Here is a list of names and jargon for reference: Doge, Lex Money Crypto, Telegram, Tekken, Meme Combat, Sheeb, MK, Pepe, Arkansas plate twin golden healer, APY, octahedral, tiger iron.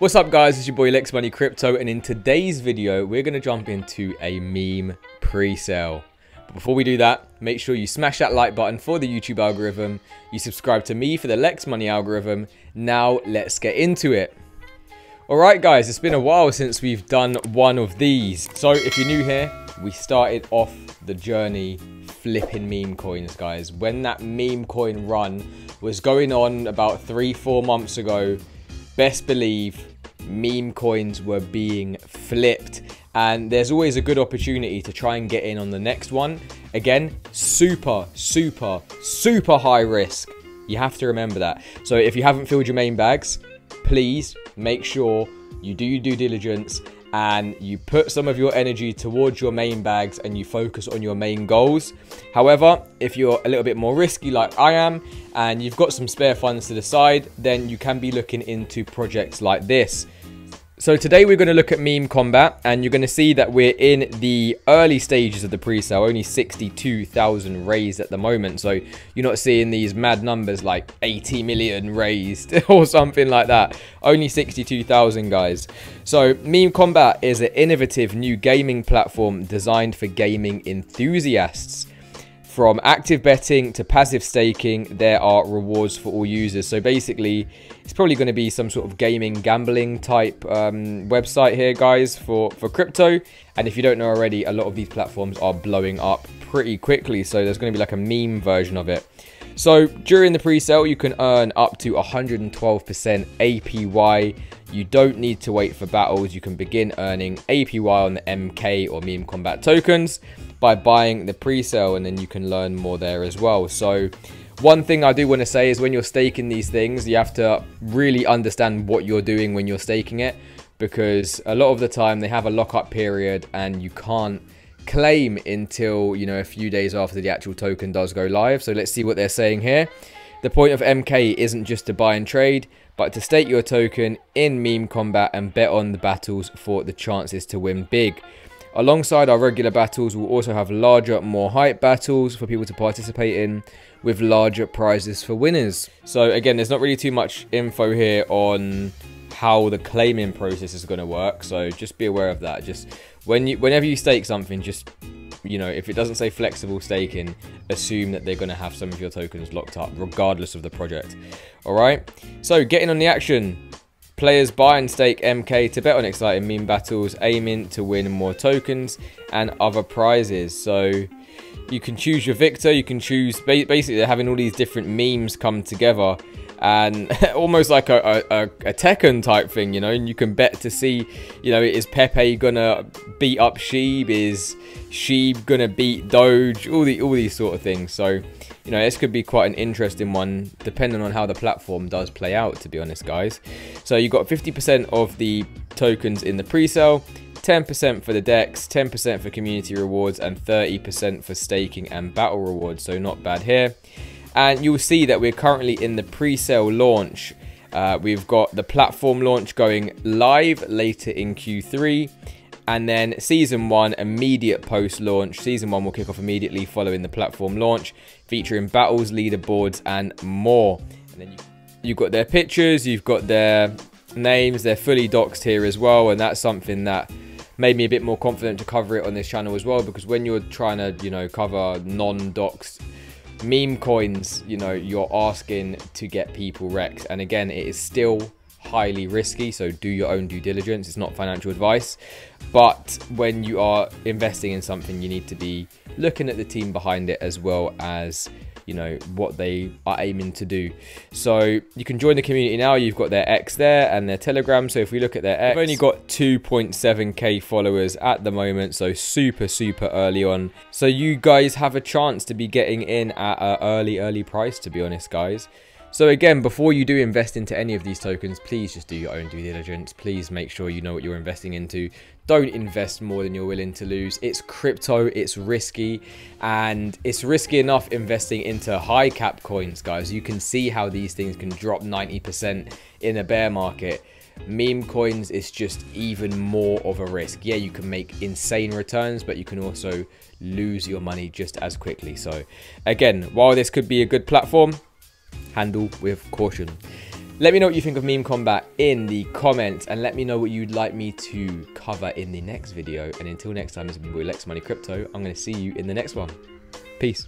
What's up guys, it's your boy Lex Money Crypto, and in today's video we're going to jump into a meme pre-sale. But before we do that, make sure you smash that like button for the YouTube algorithm, you subscribe to me for the Lex Money algorithm. Now let's get into it. Alright guys, it's been a while since we've done one of these. So if you're new here, we started off the journey flipping meme coins guys. When that meme coin run was going on about 3-4 months ago, best believe meme coins were being flipped, and there's always a good opportunity to try and get in on the next one. Again, super high risk. You have to remember that. So if you haven't filled your main bags, please make sure you do your due diligence and you put some of your energy towards your main bags and you focus on your main goals. However, if you're a little bit more risky like I am, and you've got some spare funds to the side, then you can be looking into projects like this. So today we're going to look at Meme Combat, and you're going to see that we're in the early stages of the pre-sale, only 62,000 raised at the moment. So you're not seeing these mad numbers like 80 million raised or something like that. Only 62,000 guys. So Meme Combat is an innovative new gaming platform designed for gaming enthusiasts. From active betting to passive staking, there are rewards for all users. So basically, it's probably going to be some sort of gaming gambling type website here, guys, for crypto. And if you don't know already, a lot of these platforms are blowing up pretty quickly. So there's going to be like a meme version of it. So during the pre-sale, you can earn up to 112% APY. You don't need to wait for battles. You can begin earning APY on the MK or Meme Combat tokens by buying the pre-sale, and then you can learn more there as well. So one thing I do want to say is when you're staking these things, you have to really understand what you're doing when you're staking it, because a lot of the time they have a lockup period and you can't claim until, you know, a few days after the actual token does go live. So let's see what they're saying here. The point of MK isn't just to buy and trade, but to stake your token in Meme Combat and bet on the battles for the chances to win big. Alongside our regular battles, we'll also have larger, more hype battles for people to participate in, with larger prizes for winners. So again, there's not really too much info here on how the claiming process is going to work, so just be aware of that. Just whenever you stake something, just, you know, if it doesn't say flexible staking, assume that they're going to have some of your tokens locked up regardless of the project. All right, so getting on the action. Players buy and stake MK to bet on exciting meme battles, aiming to win more tokens and other prizes. So you can choose your victor, you can choose, basically they're having all these different memes come together, and almost like a Tekken type thing, you know, and you can bet to see, you know, is Pepe gonna beat up Sheeb, is Sheeb gonna beat Doge, all these sort of things. So, you know, this could be quite an interesting one depending on how the platform does play out, to be honest guys. So you got 50% of the tokens in the pre-sale, 10% for the decks, 10% for community rewards, and 30% for staking and battle rewards. So not bad here. And you'll see that we're currently in the pre-sale launch. We've got the platform launch going live later in Q3, and then season 1 immediate post launch. Season 1 will kick off immediately following the platform launch, featuring battles, leaderboards and more. And then you've got their pictures, you've got their names, they're fully doxed here as well, and that's something that made me a bit more confident to cover it on this channel as well, because when you're trying to, you know, cover non-doxed meme coins, you know, you're asking to get people wrecked, and again, it is still highly risky, so do your own due diligence. It's not financial advice, but when you are investing in something, you need to be looking at the team behind it as well as, you know, what they are aiming to do. So you can join the community now. You've got their X there and their Telegram. So if we look at their X, they've only got 2.7k followers at the moment, so super early on. So you guys have a chance to be getting in at an early price, to be honest guys. So again, before you do invest into any of these tokens, please just do your own due diligence. Please make sure you know what you're investing into. Don't invest more than you're willing to lose. It's crypto, it's risky, and it's risky enough investing into high cap coins, guys. You can see how these things can drop 90% in a bear market. Meme coins is just even more of a risk. Yeah, you can make insane returns, but you can also lose your money just as quickly. So again, while this could be a good platform, handle with caution. Let me know what you think of Meme Combat in the comments, and let me know what you'd like me to cover in the next video. And until next time, this has been Lex Money Crypto. I'm going to see you in the next one. Peace.